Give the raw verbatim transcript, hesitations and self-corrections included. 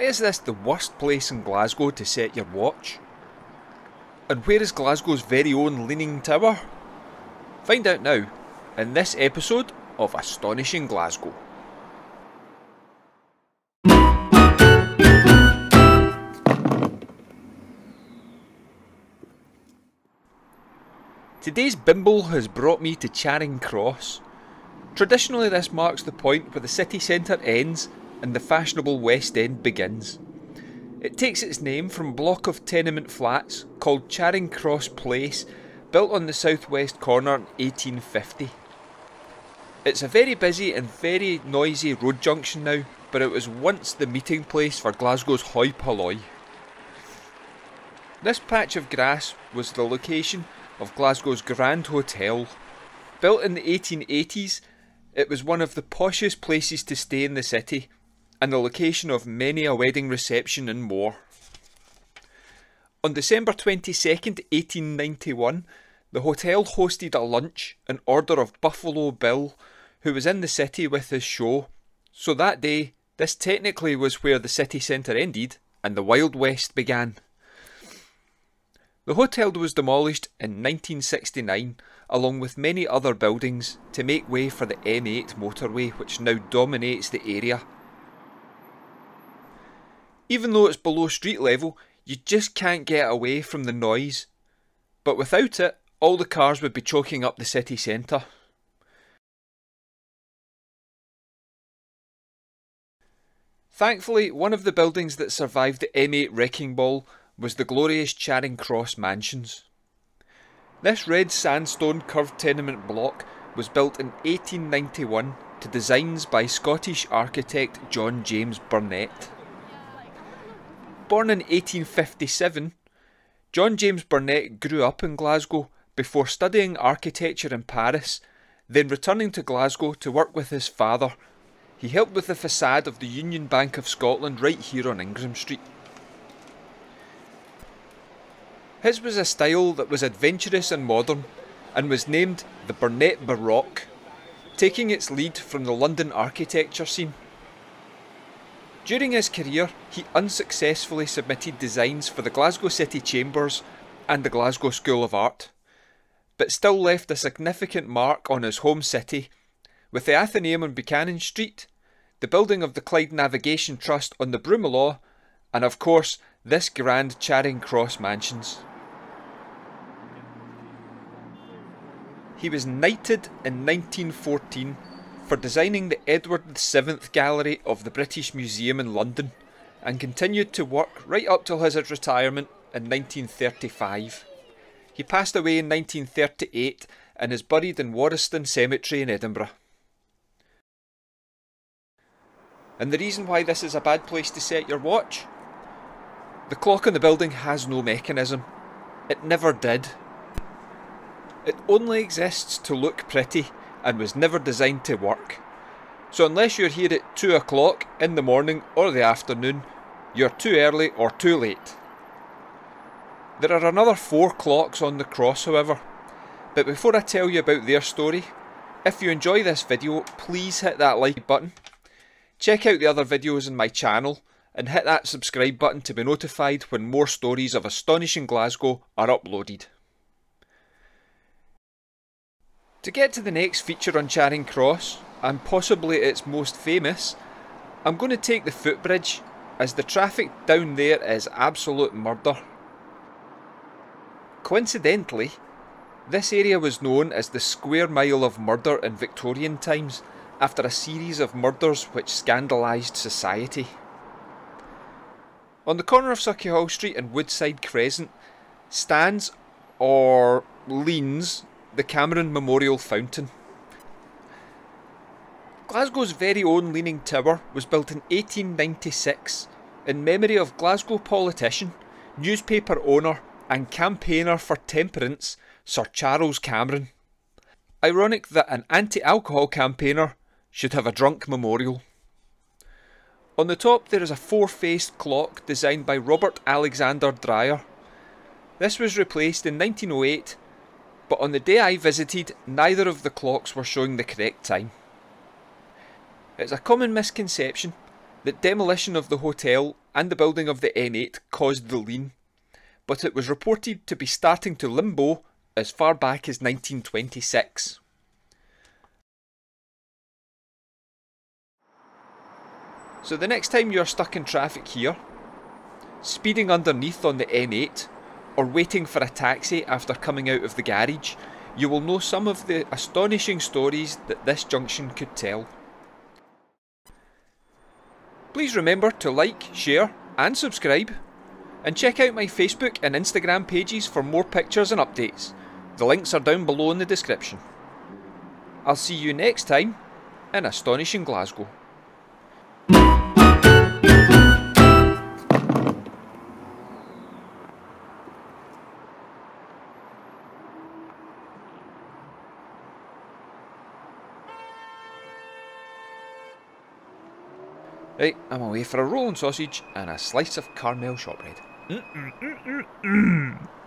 Why is this the worst place in Glasgow to set your watch? And where is Glasgow's very own Leaning Tower? Find out now, in this episode of Astonishing Glasgow. Today's bimble has brought me to Charing Cross. Traditionally this marks the point where the city centre ends and the fashionable West End begins. It takes its name from a block of tenement flats called Charing Cross Place, built on the southwest corner in eighteen fifty. It's a very busy and very noisy road junction now, but it was once the meeting place for Glasgow's hoi polloi. This patch of grass was the location of Glasgow's Grand Hotel. Built in the eighteen eighties, it was one of the poshest places to stay in the city, and the location of many a wedding reception and more. On December twenty-second, eighteen ninety-one, the hotel hosted a lunch in order of Buffalo Bill, who was in the city with his show, so that day, this technically was where the city centre ended and the Wild West began. The hotel was demolished in nineteen sixty-nine, along with many other buildings, to make way for the M eight motorway, which now dominates the area. Even though it's below street level, you just can't get away from the noise. But without it, all the cars would be choking up the city centre. Thankfully, one of the buildings that survived the M eight wrecking ball was the glorious Charing Cross Mansions. This red sandstone curved tenement block was built in eighteen ninety-one to designs by Scottish architect John James Burnet. Born in eighteen fifty-seven, John James Burnet grew up in Glasgow before studying architecture in Paris, then returning to Glasgow to work with his father. He helped with the facade of the Union Bank of Scotland right here on Ingram Street. His was a style that was adventurous and modern, and was named the Burnet Baroque, taking its lead from the London architecture scene. During his career, he unsuccessfully submitted designs for the Glasgow City Chambers and the Glasgow School of Art, but still left a significant mark on his home city, with the Athenaeum on Buchanan Street, the building of the Clyde Navigation Trust on the Broomielaw, and of course, this grand Charing Cross Mansions. He was knighted in nineteen fourteen for designing the Edward the seventh Gallery of the British Museum in London, and continued to work right up till his retirement in nineteen thirty-five. He passed away in nineteen thirty-eight and is buried in Warriston Cemetery in Edinburgh. And the reason why this is a bad place to set your watch? The clock in the building has no mechanism. It never did. It only exists to look pretty and was never designed to work. So unless you're here at two o'clock in the morning or the afternoon, you're too early or too late. There are another four clocks on the cross however, but before I tell you about their story, if you enjoy this video please hit that like button, check out the other videos on my channel, and hit that subscribe button to be notified when more stories of Astonishing Glasgow are uploaded. To get to the next feature on Charing Cross, and possibly its most famous, I'm going to take the footbridge, as the traffic down there is absolute murder. Coincidentally, this area was known as the Square Mile of Murder in Victorian times, after a series of murders which scandalised society. On the corner of Sauchiehall Street and Woodside Crescent stands, or leans, the Cameron Memorial Fountain. Glasgow's very own Leaning Tower was built in eighteen ninety-six in memory of Glasgow politician, newspaper owner and campaigner for temperance Sir Charles Cameron. Ironic that an anti-alcohol campaigner should have a drunk memorial. On the top there is a four-faced clock designed by Robert Alexander Dreyer. This was replaced in nineteen oh eight, but on the day I visited neither of the clocks were showing the correct time. It's a common misconception The demolition of the hotel and the building of the M eight caused the lien, but it was reported to be starting to limbo as far back as nineteen twenty-six. So the next time you're stuck in traffic here, speeding underneath on the M eight, or waiting for a taxi after coming out of the garage, you will know some of the astonishing stories that this junction could tell. Please remember to like, share and subscribe, and check out my Facebook and Instagram pages for more pictures and updates. The links are down below in the description. I'll see you next time in Astonishing Glasgow. Right, I'm away for a roll and sausage and a slice of Carmel shortbread. Mm-mm-mm-mm-mm.